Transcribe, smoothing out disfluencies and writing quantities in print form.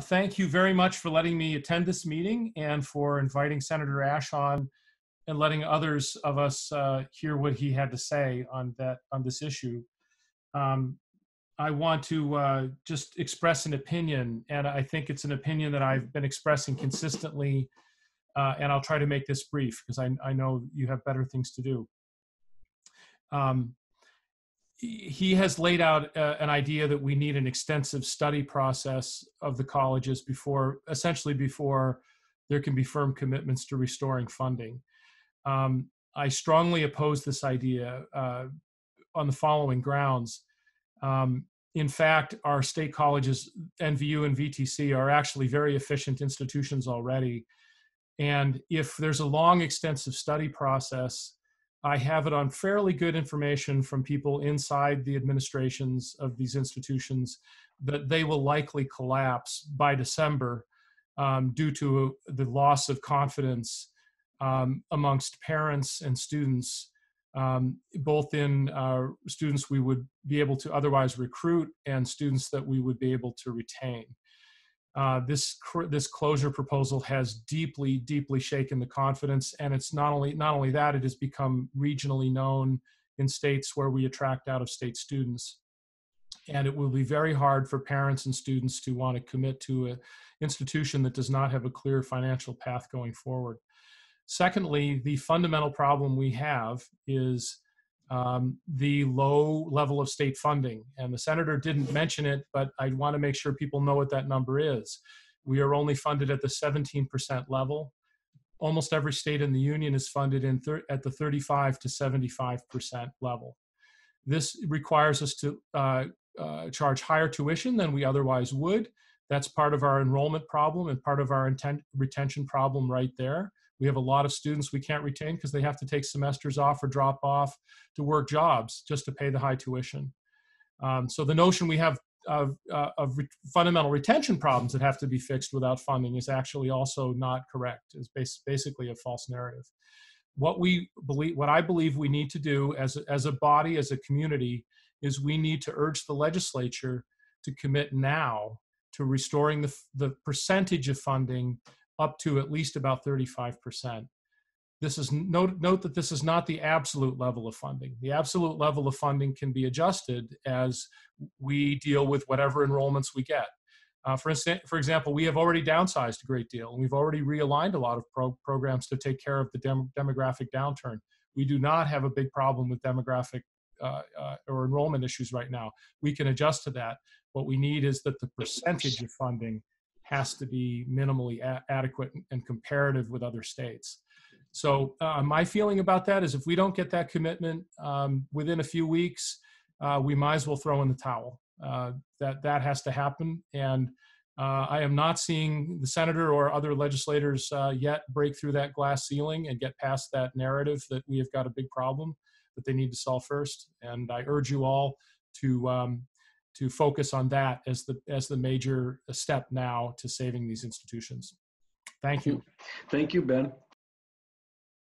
Thank you very much for letting me attend this meeting and for inviting Senator Ash on and letting others of us hear what he had to say on this issue. I want to just express an opinion, and I think it's an opinion that I've been expressing consistently, and I'll try to make this brief because I know you have better things to do. He has laid out an idea that we need an extensive study process of the colleges essentially before there can be firm commitments to restoring funding. I strongly oppose this idea on the following grounds. In fact, our state colleges, NVU and VTC, are actually very efficient institutions already. And if there's a long, extensive study process, I have it on fairly good information from people inside the administrations of these institutions that they will likely collapse by December due to the loss of confidence amongst parents and students, both in students we would be able to otherwise recruit and students that we would be able to retain. This closure proposal has deeply, deeply shaken the confidence, and it's not only that, it has become regionally known in states where we attract out-of-state students, and it will be very hard for parents and students to want to commit to an institution that does not have a clear financial path going forward. Secondly, the fundamental problem we have is the low level of state funding. And the senator didn't mention it, but I want to make sure people know what that number is. We are only funded at the 17% level. Almost every state in the union is funded at the 35 to 75% level. This requires us to charge higher tuition than we otherwise would. That's part of our enrollment problem and part of our retention problem right there. We have a lot of students we can't retain because they have to take semesters off or drop off to work jobs just to pay the high tuition. So the notion we have of fundamental retention problems that have to be fixed without funding is actually also not correct. It's basically a false narrative. What I believe we need to do as a body, as a community, is we need to urge the legislature to commit now to restoring the percentage of funding up to at least about 35%. Note that this is not the absolute level of funding. The absolute level of funding can be adjusted as we deal with whatever enrollments we get. For example, we have already downsized a great deal, and we've already realigned a lot of programs to take care of the demographic downturn. We do not have a big problem with demographic or enrollment issues right now. We can adjust to that. What we need is that the percentage of funding has to be minimally adequate and comparative with other states. So my feeling about that is if we don't get that commitment within a few weeks, we might as well throw in the towel. That has to happen. And I am not seeing the senator or other legislators yet break through that glass ceiling and get past that narrative that we have got a big problem that they need to solve first. And I urge you all to focus on that as the major step now to saving these institutions. Thank you. Thank you, Ben.